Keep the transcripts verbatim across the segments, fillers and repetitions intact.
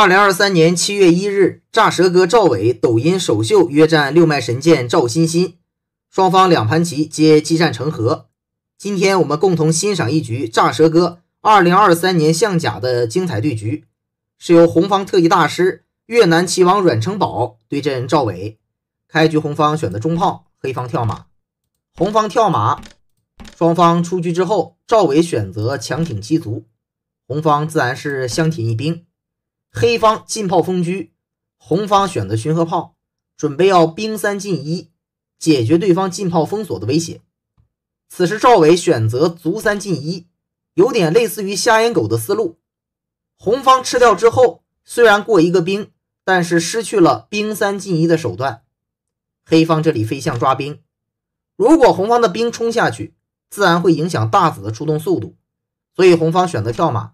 二零二三年七月一日，炸蛇哥赵伟抖音首秀约战六脉神剑赵欣欣，双方两盘棋皆激战成和。今天我们共同欣赏一局炸蛇哥二零二三年象甲的精彩对局，是由红方特级大师越南棋王阮成宝对阵赵伟。开局红方选择中炮，黑方跳马。红方跳马，双方出局之后，赵伟选择强挺七卒，红方自然是相挺一兵。 黑方进炮封车，红方选择巡河炮，准备要兵三进一，解决对方进炮封锁的威胁。此时赵伟选择卒三进一，有点类似于瞎眼狗的思路。红方吃掉之后，虽然过一个兵，但是失去了兵三进一的手段。黑方这里飞象抓兵，如果红方的兵冲下去，自然会影响大子的出动速度，所以红方选择跳马。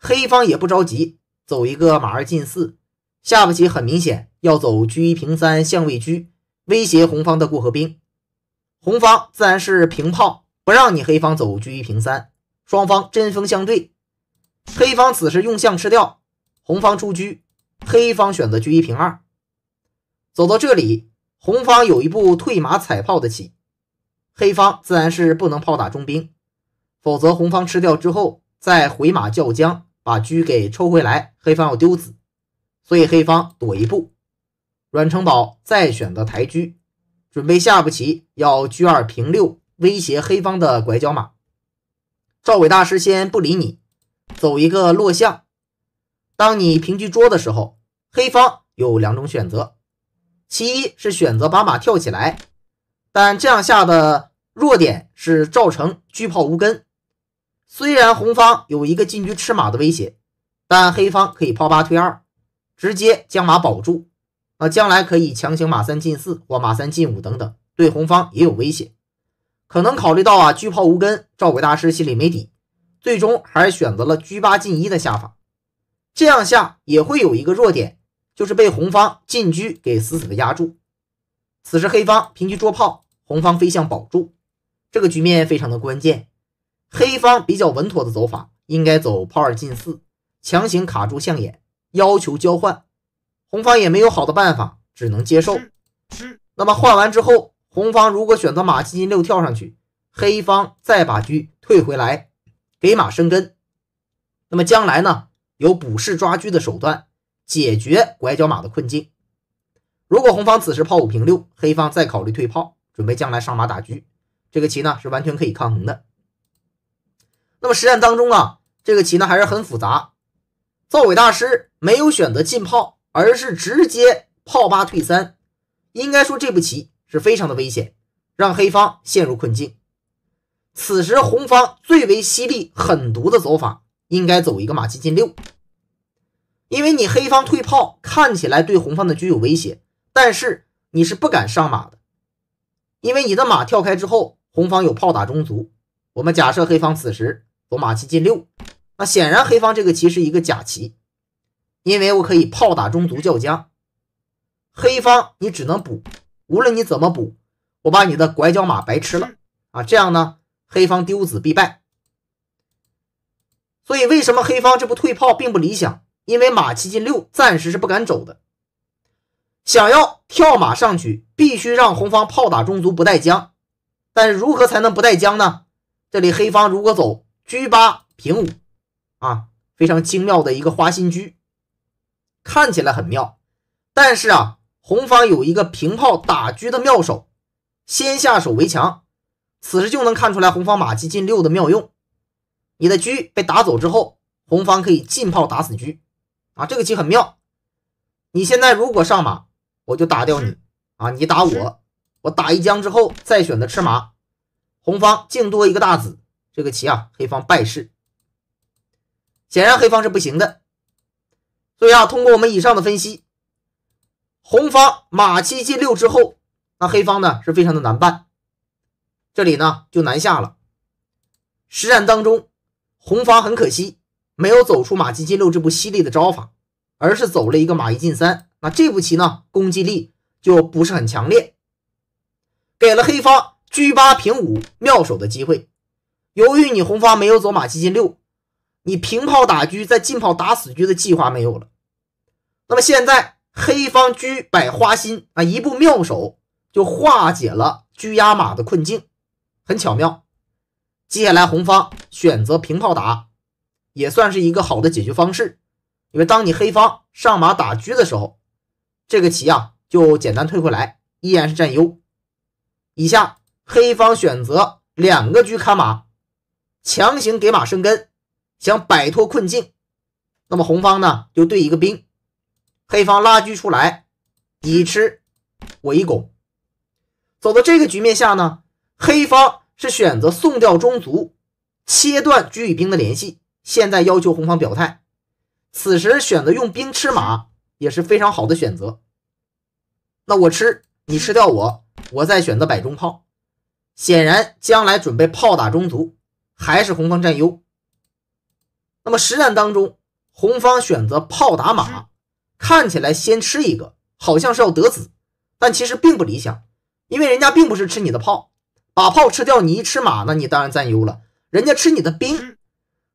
黑方也不着急。 走一个马二进四，下步棋很明显要走车一平三象未车，威胁红方的过河兵。红方自然是平炮，不让你黑方走车一平三，双方针锋相对。黑方此时用象吃掉，红方出车，黑方选择车一平二。走到这里，红方有一步退马踩炮的棋，黑方自然是不能炮打中兵，否则红方吃掉之后再回马叫将。 把车给抽回来，黑方要丢子，所以黑方躲一步。阮成宝再选择抬车，准备下步棋要车二平六，威胁黑方的拐角马。赵伟大师先不理你，走一个落象。当你平车捉的时候，黑方有两种选择：其一是选择把马跳起来，但这样下的弱点是造成车炮无根。 虽然红方有一个进车吃马的威胁，但黑方可以炮八退二，直接将马保住。那将来可以强行马三进四或马三进五等等，对红方也有威胁。可能考虑到啊车炮无根，赵伟大师心里没底，最终还是选择了车八进一的下法。这样下也会有一个弱点，就是被红方进车给死死的压住。此时黑方平车捉炮，红方飞象保住，这个局面非常的关键。 黑方比较稳妥的走法，应该走炮二进四，强行卡住象眼，要求交换。红方也没有好的办法，只能接受。那么换完之后，红方如果选择马七进六跳上去，黑方再把车退回来，给马生根。那么将来呢，有补士抓车的手段，解决拐角马的困境。如果红方此时炮五平六，黑方再考虑退炮，准备将来上马打车，这个棋呢是完全可以抗衡的。 那么实战当中啊，这个棋呢还是很复杂。赵伟大师没有选择进炮，而是直接炮八退三。应该说这步棋是非常的危险，让黑方陷入困境。此时红方最为犀利狠毒的走法，应该走一个马七进六，因为你黑方退炮看起来对红方的车有威胁，但是你是不敢上马的，因为你的马跳开之后，红方有炮打中卒。我们假设黑方此时 走马七进六，那显然黑方这个棋是一个假棋，因为我可以炮打中卒叫将，黑方你只能补，无论你怎么补，我把你的拐角马白吃了啊，这样呢黑方丢子必败。所以为什么黑方这步退炮并不理想？因为马七进六暂时是不敢走的，想要跳马上去，必须让红方炮打中卒不带将，但是如何才能不带将呢？这里黑方如果走 车八平五啊，非常精妙的一个花心车，看起来很妙。但是啊，红方有一个平炮打车的妙手，先下手为强。此时就能看出来红方马七进六的妙用。你的车被打走之后，红方可以进炮打死车啊，这个棋很妙。你现在如果上马，我就打掉你啊，你打我，我打一将之后再选择吃马，红方净多一个大子。 这个棋啊，黑方败势，显然黑方是不行的。所以啊，通过我们以上的分析，红方马七进六之后，那黑方呢是非常的难办，这里呢就难下了。实战当中，红方很可惜没有走出马七进六这步犀利的招法，而是走了一个马一进三。那这步棋呢，攻击力就不是很强烈，给了黑方车八平五妙手的机会。 由于你红方没有走马七进六，你平炮打车再进炮打死车的计划没有了，那么现在黑方车摆花心啊，一步妙手就化解了车压马的困境，很巧妙。接下来红方选择平炮打，也算是一个好的解决方式，因为当你黑方上马打车的时候，这个棋啊就简单退回来，依然是占优。以下黑方选择两个车看马，强行给马生根，想摆脱困境。那么红方呢就对一个兵，黑方拉车出来，你吃我一拱。走到这个局面下呢，黑方是选择送掉中卒，切断车与兵的联系。现在要求红方表态，此时选择用兵吃马也是非常好的选择。那我吃你吃掉我，我再选择摆中炮。显然将来准备炮打中卒，还是红方占优。那么实战当中，红方选择炮打马，看起来先吃一个好像是要得子，但其实并不理想，因为人家并不是吃你的炮，把炮吃掉你一吃马，那你当然占优了。人家吃你的兵，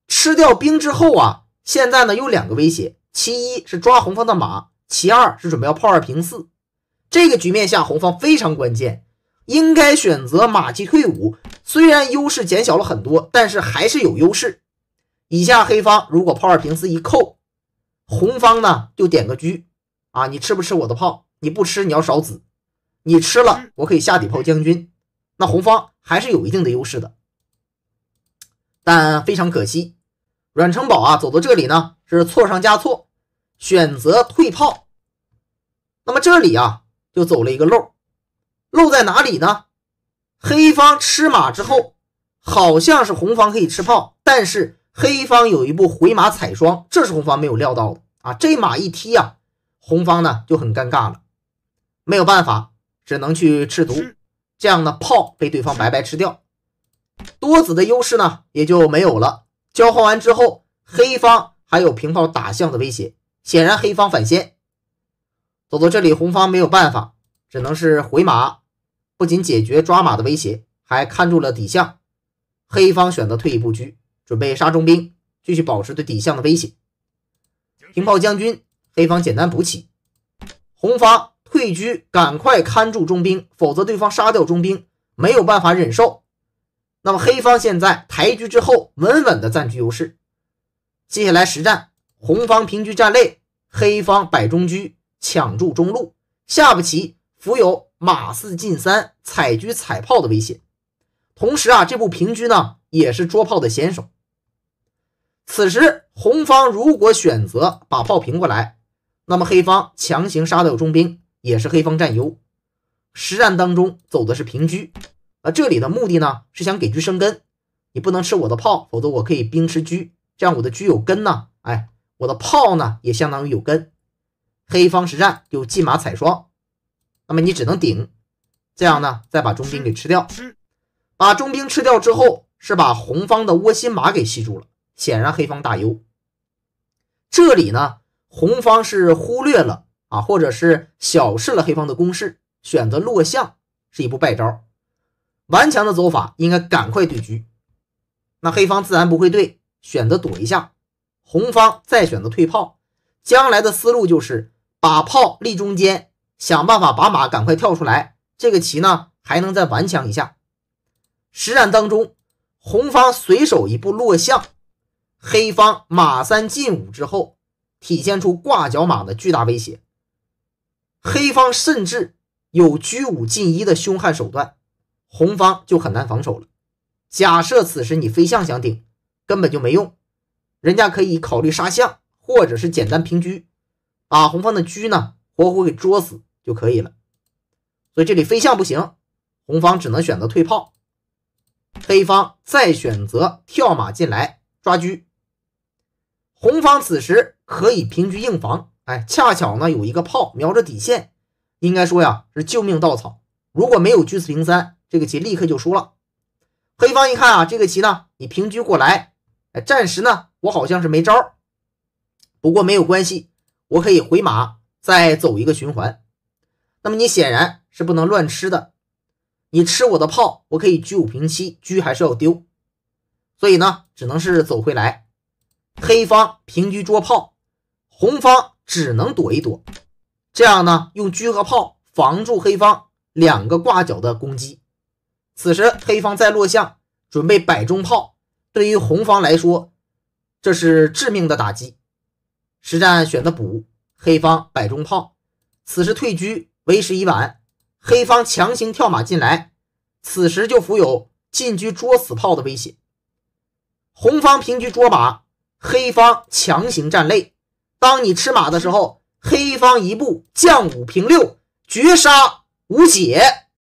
吃掉兵之后啊，现在呢有两个威胁，其一是抓红方的马，其二是准备要炮二平四。这个局面下红方非常关键，应该选择马骑退五，虽然优势减小了很多，但是还是有优势。以下黑方如果炮二平四一扣，红方呢就点个车啊，你吃不吃我的炮？你不吃你要少子，你吃了我可以下底炮将军。那红方还是有一定的优势的，但非常可惜，阮成宝啊走到这里呢是错上加错，选择退炮。那么这里啊就走了一个漏，漏在哪里呢？黑方吃马之后，好像是红方可以吃炮，但是黑方有一步回马踩双，这是红方没有料到的啊！这马一踢啊，红方呢就很尴尬了，没有办法，只能去吃卒，这样呢炮被对方白白吃掉，多子的优势呢也就没有了。交换完之后，黑方还有平炮打象的威胁，显然黑方反先。走到这里，红方没有办法，只能是回马，不仅解决抓马的威胁，还看住了底象。黑方选择退一步车，准备杀中兵，继续保持对底象的威胁。平炮将军，黑方简单补起。红方退车，赶快看住中兵，否则对方杀掉中兵，没有办法忍受。那么黑方现在抬车之后，稳稳的占据优势。接下来实战，红方平车站肋，黑方摆中车，抢住中路。下步棋伏有马四进三、踩车踩炮的威胁。同时啊，这步平车呢也是捉炮的先手。此时红方如果选择把炮平过来，那么黑方强行杀掉中兵，也是黑方占优。实战当中走的是平车，而这里的目的呢是想给车生根，你不能吃我的炮，否则我可以兵吃车，这样我的车有根呢，哎，我的炮呢也相当于有根。黑方实战就进马踩双，那么你只能顶，这样呢再把中兵给吃掉。把中兵吃掉之后，是把红方的窝心马给吸住了，显然黑方大优。这里呢红方是忽略了啊，或者是小视了黑方的攻势，选择落象是一步败招。顽强的走法应该赶快对车，那黑方自然不会对，选择躲一下，红方再选择退炮。将来的思路就是把炮立中间，想办法把马赶快跳出来，这个棋呢还能再顽强一下。实战当中红方随手一步落象，黑方马三进五之后，体现出挂角马的巨大威胁。黑方甚至有车五进一的凶悍手段，红方就很难防守了。假设此时你飞象想顶，根本就没用，人家可以考虑杀象，或者是简单平车，把红方的车呢活活给捉死就可以了。所以这里飞象不行，红方只能选择退炮。黑方再选择跳马进来抓车，红方此时可以平车硬防，哎，恰巧呢有一个炮瞄着底线，应该说呀是救命稻草。如果没有车四平三，这个棋立刻就输了。黑方一看啊，这个棋呢你平车过来，哎，暂时呢我好像是没招，不过没有关系，我可以回马再走一个循环。那么你显然是不能乱吃的，你吃我的炮，我可以车五平七，车还是要丢，所以呢只能是走回来。黑方平车捉炮，红方只能躲一躲，这样呢，用车和炮防住黑方两个挂角的攻击。此时黑方再落象，准备摆中炮，对于红方来说，这是致命的打击。实战选择补，黑方摆中炮，此时退车为时已晚，黑方强行跳马进来，此时就伏有进车捉死炮的威胁。红方平车捉马，黑方强行站肋。 当你吃马的时候，黑方一步降五平六，绝杀无解。